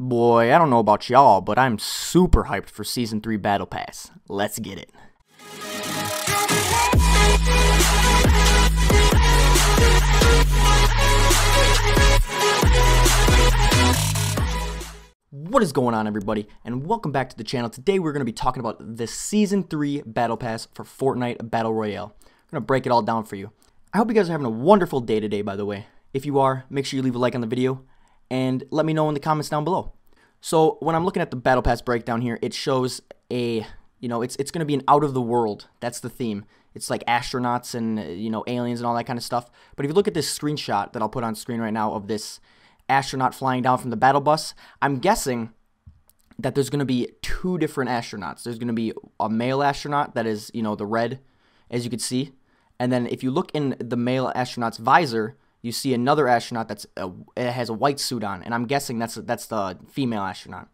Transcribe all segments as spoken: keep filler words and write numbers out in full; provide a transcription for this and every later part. Boy, I don't know about y'all, but I'm super hyped for Season three Battle Pass. Let's get it. What is going on, everybody, and welcome back to the channel. Today we're going to be talking about the Season three Battle Pass for Fortnite Battle Royale. I'm going to break it all down for you. I hope you guys are having a wonderful day today, by the way. If you are, make sure you leave a like on the video. And let me know in the comments down below. So when I'm looking at the Battle Pass breakdown here, it shows a, you know, it's it's going to be an out of the world. That's the theme. It's like astronauts and, you know, aliens and all that kind of stuff. But if you look at this screenshot that I'll put on screen right now of this astronaut flying down from the battle bus, I'm guessing that there's going to be two different astronauts. There's going to be a male astronaut that is, you know, the red, as you can see. And then if you look in the male astronaut's visor, you see another astronaut that's a, has a white suit on, and I'm guessing that's that's the female astronaut.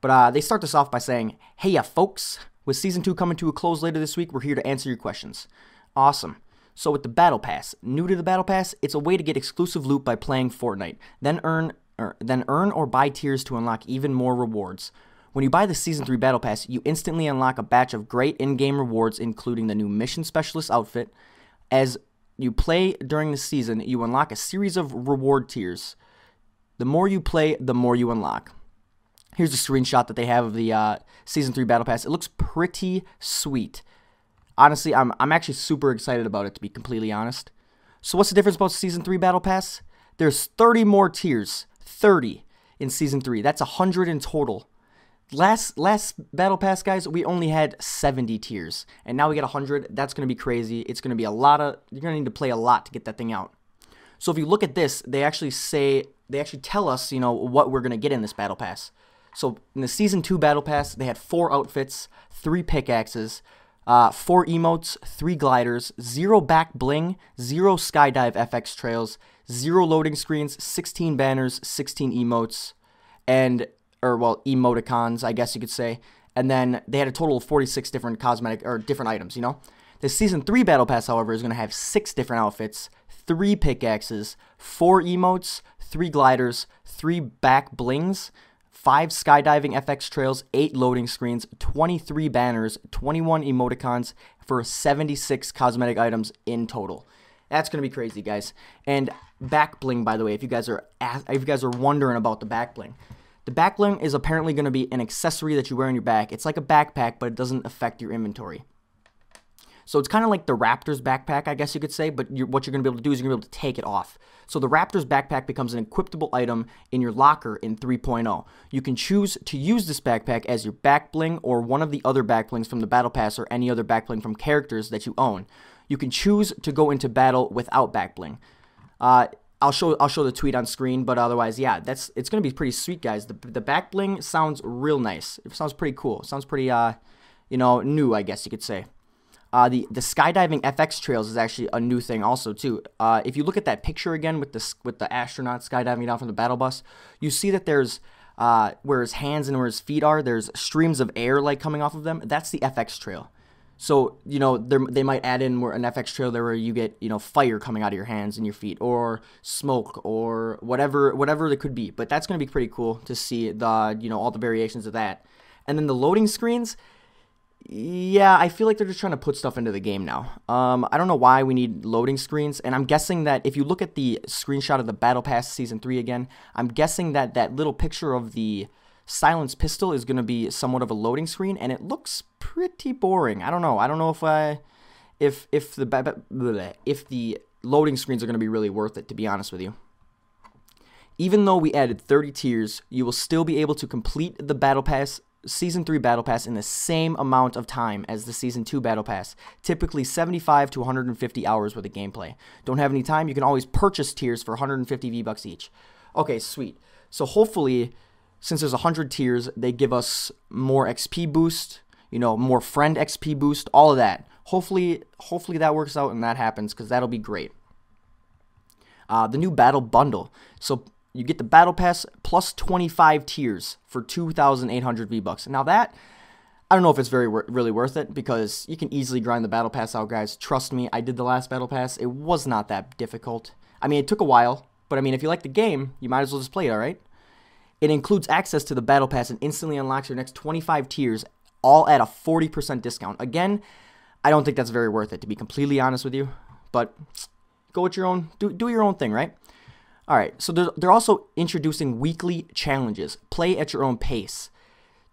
But uh, they start this off by saying, "Hey, yeah, folks! With Season two coming to a close later this week, we're here to answer your questions." Awesome. So with the Battle Pass, new to the Battle Pass, it's a way to get exclusive loot by playing Fortnite. Then earn, or, then earn or buy tiers to unlock even more rewards. When you buy the Season three Battle Pass, you instantly unlock a batch of great in-game rewards, including the new Mission Specialist outfit. As you play during the season, you unlock a series of reward tiers. The more you play, the more you unlock. Here's a screenshot that they have of the uh, Season three Battle Pass. It looks pretty sweet. Honestly, I'm, I'm actually super excited about it, to be completely honest. So what's the difference about Season three Battle Pass? There's thirty more tiers. thirty in Season three. That's one hundred in total. Last last Battle Pass, guys, we only had seventy tiers, and now we get one hundred. That's going to be crazy. It's going to be a lot of, you're going to need to play a lot to get that thing out. So if you look at this, they actually say, they actually tell us, you know, what we're going to get in this Battle Pass. So in the Season two Battle Pass, they had four outfits, three pickaxes, uh, four emotes, three gliders, zero back bling, zero skydive F X trails, zero loading screens, sixteen banners, sixteen emotes, and or well, emoticons, I guess you could say. And then they had a total of forty-six different cosmetic, or different items, you know? The Season three Battle Pass, however, is going to have six different outfits, three pickaxes, four emotes, three gliders, three back blings, five skydiving F X trails, eight loading screens, twenty-three banners, twenty-one emoticons, for seventy-six cosmetic items in total. That's going to be crazy, guys. And back bling, by the way, if you guys are, if you guys are wondering about the back bling. The back bling is apparently going to be an accessory that you wear on your back. It's like a backpack, but it doesn't affect your inventory. So it's kind of like the Raptors backpack, I guess you could say, but you're, what you're going to be able to do is you're going to be able to take it off. So the Raptors backpack becomes an equipable item in your locker in three point oh. You can choose to use this backpack as your back bling or one of the other back blings from the Battle Pass or any other back bling from characters that you own. You can choose to go into battle without back bling. Uh... I'll show I'll show the tweet on screen, but otherwise, yeah, that's it's gonna be pretty sweet, guys. The the back bling sounds real nice. It sounds pretty cool. It sounds pretty uh, you know, new, I guess you could say. Uh, the the skydiving F X trails is actually a new thing also too. Uh, if you look at that picture again with the with the astronaut skydiving down from the battle bus, you see that there's uh where his hands and where his feet are, there's streams of air like coming off of them. That's the F X trail. So, you know, they might add in an F X trail there where you get, you know, fire coming out of your hands and your feet, or smoke, or whatever whatever it could be. But that's going to be pretty cool to see, the you know, all the variations of that. And then the loading screens, yeah, I feel like they're just trying to put stuff into the game now. Um, I don't know why we need loading screens. And I'm guessing that if you look at the screenshot of the Battle Pass Season three again, I'm guessing that that little picture of the silenced pistol is going to be somewhat of a loading screen, and it looks pretty boring. I don't know. I don't know if I, if if the if the loading screens are going to be really worth it, to be honest with you. Even though we added thirty tiers, you will still be able to complete the Battle Pass Season three Battle Pass in the same amount of time as the Season two Battle Pass, typically seventy-five to one hundred fifty hours worth of gameplay. Don't have any time? You can always purchase tiers for one hundred fifty V bucks each. Okay, sweet. So hopefully, since there's one hundred tiers, they give us more X P boost, you know, more friend X P boost, all of that. Hopefully, hopefully that works out and that happens, because that'll be great. Uh, the new Battle Bundle. So you get the Battle Pass plus twenty-five tiers for two thousand eight hundred V-Bucks. Now that, I don't know if it's very really worth it, because you can easily grind the Battle Pass out, guys. Trust me, I did the last Battle Pass. It was not that difficult. I mean, it took a while, but I mean, if you like the game, you might as well just play it, all right? It includes access to the Battle Pass and instantly unlocks your next twenty-five tiers, all at a forty percent discount. Again, I don't think that's very worth it, to be completely honest with you, but go with your own, do, do your own thing, right? All right, so they're, they're also introducing weekly challenges. Play at your own pace.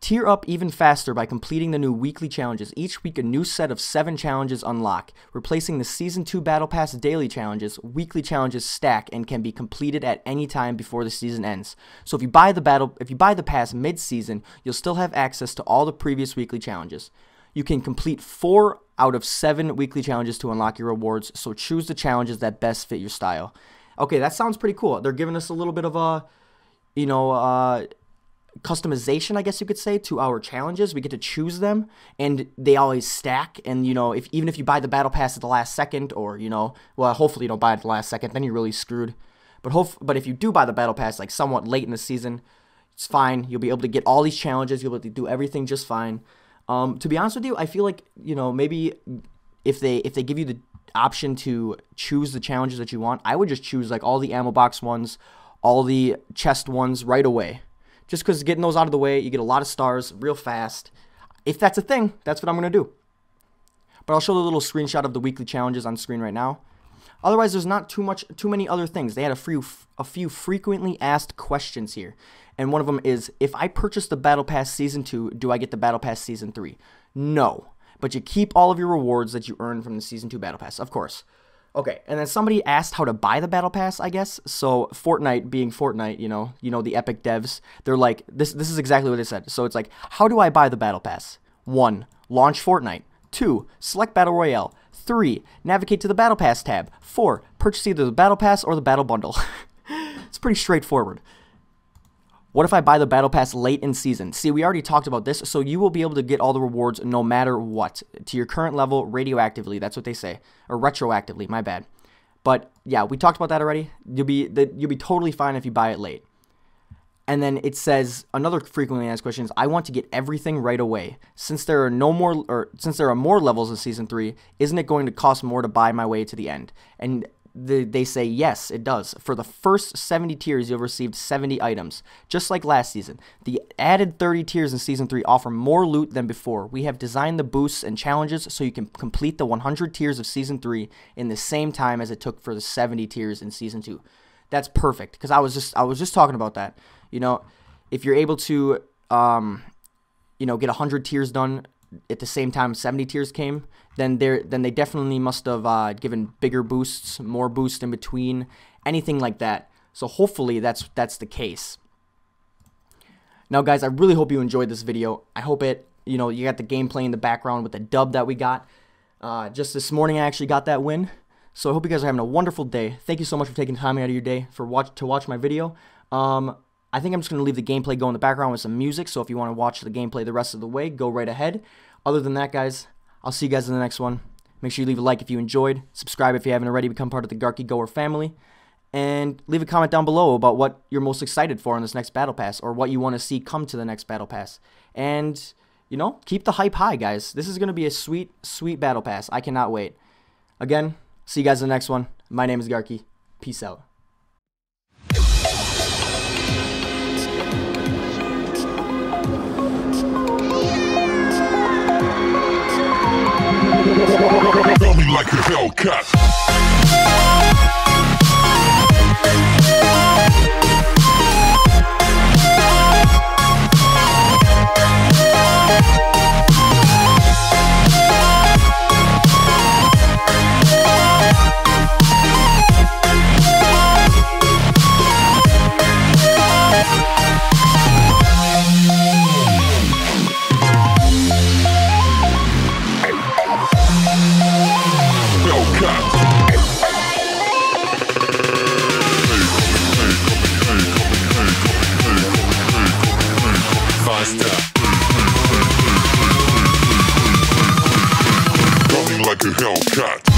Tier up even faster by completing the new weekly challenges. Each week, a new set of seven challenges unlock, replacing the Season two Battle Pass daily challenges. Weekly challenges stack and can be completed at any time before the season ends. So if you buy the battle, if you buy the pass mid-season, you'll still have access to all the previous weekly challenges. You can complete four out of seven weekly challenges to unlock your rewards, so choose the challenges that best fit your style. Okay, that sounds pretty cool. They're giving us a little bit of a, you know, uh... customization, I guess you could say, to our challenges. We get to choose them, and they always stack. And you know, if even if you buy the battle pass at the last second, or you know, well, hopefully you don't buy it at the last second, then you're really screwed. But hope, but if you do buy the battle pass like somewhat late in the season, it's fine. You'll be able to get all these challenges. You'll be able to do everything just fine. Um, to be honest with you, I feel like you know maybe if they if they give you the option to choose the challenges that you want, I would just choose like all the ammo box ones, all the chest ones right away. Just because getting those out of the way, you get a lot of stars real fast. If that's a thing, that's what I'm going to do. But I'll show the little screenshot of the weekly challenges on screen right now. Otherwise, there's not too much, too many other things. They had a few, a few frequently asked questions here. And one of them is, if I purchase the Battle Pass Season two, do I get the Battle Pass Season three? No. But you keep all of your rewards that you earn from the Season two Battle Pass, of course. Okay, and then somebody asked how to buy the Battle Pass, I guess. So Fortnite being Fortnite, you know, you know the Epic devs, they're like, this this is exactly what they said. So it's like, how do I buy the Battle Pass? One, launch Fortnite. Two, select Battle Royale. Three, navigate to the Battle Pass tab. Four, purchase either the Battle Pass or the Battle Bundle. It's pretty straightforward. What if I buy the Battle Pass late in season? See, we already talked about this, so you will be able to get all the rewards no matter what. To your current level, radioactively, that's what they say. Or retroactively, my bad. But yeah, we talked about that already. You'll be, you'll be totally fine if you buy it late. And then it says, another frequently asked question is, I want to get everything right away. Since there are no more, or since there are more levels in Season three, isn't it going to cost more to buy my way to the end? And The, they say, yes, it does. For the first seventy tiers, you'll receive seventy items, just like last season. The added thirty tiers in Season three offer more loot than before. We have designed the boosts and challenges so you can complete the one hundred tiers of Season three in the same time as it took for the seventy tiers in Season two. That's perfect, because I was just I was just talking about that. You know, if you're able to, um, you know, get one hundred tiers done at the same time seventy tiers came, then they then they definitely must have uh, given bigger boosts, more boosts in between, anything like that. So hopefully that's that's the case. Now, guys, I really hope you enjoyed this video. I hope it, you know, you got the gameplay in the background with the dub that we got. Uh, just this morning, I actually got that win. So I hope you guys are having a wonderful day. Thank you so much for taking time out of your day for watch to watch my video. Um, I think I'm just going to leave the gameplay go in the background with some music, so if you want to watch the gameplay the rest of the way, go right ahead. Other than that, guys, I'll see you guys in the next one. Make sure you leave a like if you enjoyed, subscribe if you haven't already, become part of the Garke Goer family, and leave a comment down below about what you're most excited for on this next Battle Pass, or what you want to see come to the next Battle Pass. And, you know, keep the hype high, guys. This is going to be a sweet, sweet Battle Pass. I cannot wait. Again, see you guys in the next one. My name is Garke. Peace out. Throw me like a Hellcat. Hellcat.